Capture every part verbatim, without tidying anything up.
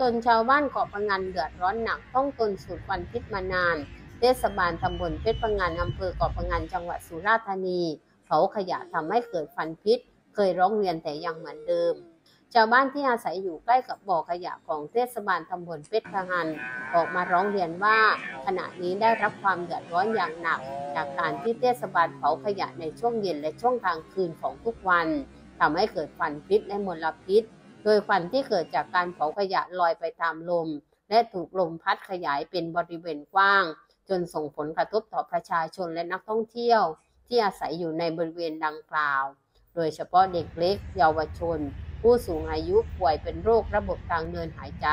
จนชาวบ้านเกาะพะงันเดือดร้อนหนักต้องทนสูดควันพิษมานานเทศบาลตำบลเพชรพะงันอำเภอเกาะพะงันจังหวัดสุราษฎร์ธานีเผาขยะทำให้เกิดควันพิษเคยร้องเรียนแต่ยังเหมือนเดิมชาวบ้านที่อาศัยอยู่ใกล้กับบ่อขยะของเทศบาลตำบลเพชรพะงันออกมาร้องเรียนว่าขณะนี้ได้รับความเดือดร้อนอย่างหนักจากการที่เทศบาลเผาขยะในช่วงเย็นและช่วงกลางคืนของทุกวันทำให้เกิดควันพิษและมลพิษโดยควันที่เกิดจากการเผาขยะลอยไปตามลมและถูกลมพัดขยายเป็นบริเวณกว้างจนส่งผลกระทบต่อประชาชนและนักท่องเที่ยวที่อาศัยอยู่ในบริเวณดังกล่าวโดยเฉพาะเด็กเล็กเยาวชนผู้สูงอายุป่วยเป็นโรคระบบทางเดินหายใจ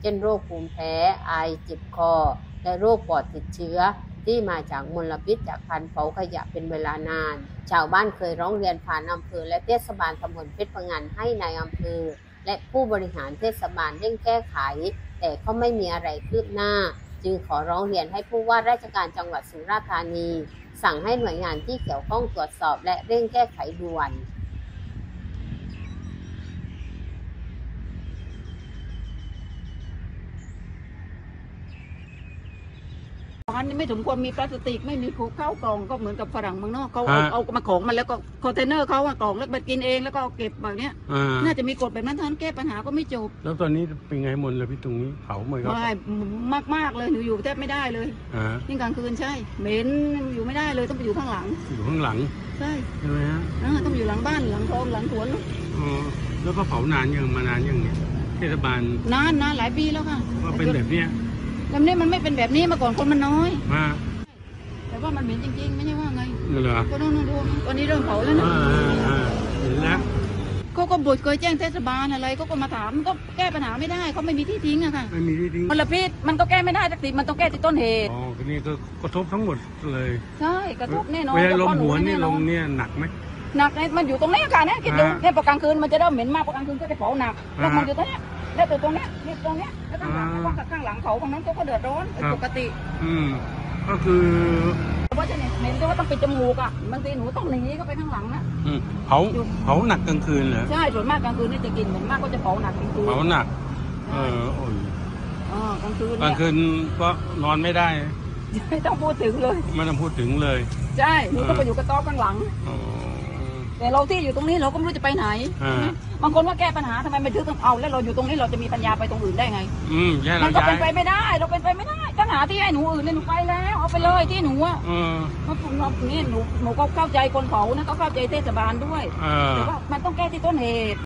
เช่นโรคภูมิแพ้ไอเจ็บคอและโรคปอดติดเชื้อที่มาจากมลพิษจากการเผาขยะเป็นเวลานานชาวบ้านเคยร้องเรียนผ่านอำเภอและเทศบาลตำบลเพชรพะงันให้นายอำเภอและผู้บริหารเทศบาลเร่งแก้ไขแต่ก็ไม่มีอะไรคืบหน้าจึงขอร้องเรียนให้ผู้ว่าราชการจังหวัดสุราษฎร์ธานีสั่งให้หน่วยงานที่เกี่ยวข้องตรวจสอบและเร่งแก้ไขด่วนร้านนี้ไม่สมควรมีพลาสติกไม่มีขวดข้าวกล่องก็เหมือนกับฝรั่งเมืองนอกเขาเอาเอามาของมันแล้วก็คอนเทนเนอร์เขาอะกล่องแล้วมากินเองแล้วก็เก็บแบบเนี้ยน่าจะมีกฎแบบนั้นท่านแก้ปัญหาก็ไม่จบแล้วตอนนี้เป็นไงมลพิษตรงนี้เผาไหมครับไม่มากมากเลยหนูอยู่แทบไม่ได้เลยยิ่งกลางคืนใช่เหม็นอยู่ไม่ได้เลยต้องไปอยู่ข้างหลังอยู่ข้างหลังใช่ใช่ไหมฮะต้องอยู่หลังบ้านหลังคลองหลังสวนอ๋อแล้วก็เผานานยังมานานยังเนี่ยเทศบาลนานนานหลายปีแล้วค่ะก็เป็นแบบเนี้ยลำนี้มันไม่เป็นแบบนี้มาก่อนคนมันน้อยแต่ว่ามันเหม็นจริงๆไม่ใช่ว่าไงก็ต้องดูตอนนี้เริ่มเผาแล้วนะเห็นแล้วเขาก็บ่นเคยแจ้งเทศบาลอะไรเขาก็มาถามก็แก้ปัญหาไม่ได้เขาไม่มีที่ทิ้งอะค่ะไม่มีที่ทิ้งมลพิษมันก็แก้ไม่ได้สักทีมันต้องแก้ที่ต้นเหตุอ๋อทีนี้ก็กระทบทั้งหมดเลยใช่กระทบแน่นอนเวลาลมหัวนี่ลมเนี่ยหนักไหมหนักเลยมันอยู่ตรงนี้ค่ะเนี่ยคิดดูเนี่ยพอกลางคืนมันจะเริ่มเหม็นมากพอกลางคืนก็จะเผาหนักแล้วมันอยู่ตรงนี้แล้วตัวตรงนี้นี่ตรงนี้แล้วข้างหลังแล้วข้างหลังเขาของนั้นเขาก็เดือดร้อนปกติอืมก็คือว่าจะเนี่ยเหม็นแต่ว่าต้องปิดจมูกอ่ะบางทีหนูต้องหนีเข้าไปข้างหลังนะอืมเผาเผาหนักกลางคืนเหรอใช่ส่วนมากกลางคืนนี่จะกินเหม็นมากก็จะเผาหนักกลางคืนเผาหนักเออโอ้ยอ๋อกลางคืนกลางคืนก็นอนไม่ได้ไม่ต้องพูดถึงเลยไม่ต้องพูดถึงเลยใช่หนูต้องไปอยู่กระต๊อบข้างหลังแต่เราที่อยู่ตรงนี้เราก็ไม่รู้จะไปไหนบางคนว่าแก้ปัญหาทำไมไม่ถึงต้องเอาแล้วเราอยู่ตรงนี้เราจะมีปัญญาไปตรงอื่นได้ไงมันก็เป็นไปไม่ได้เราเป็นไปไม่ได้ปัญหาที่ให้หนูอื่นเนี่ยหนูไปแล้วเอาไปเลยที่หนูอ่ะเพราะผมเราเนี่ยหนูหนูก็เข้าใจคนเขานะก็เข้าใจเทศบาลด้วยแต่ว่ามันต้องแก้ที่ต้นเหตุ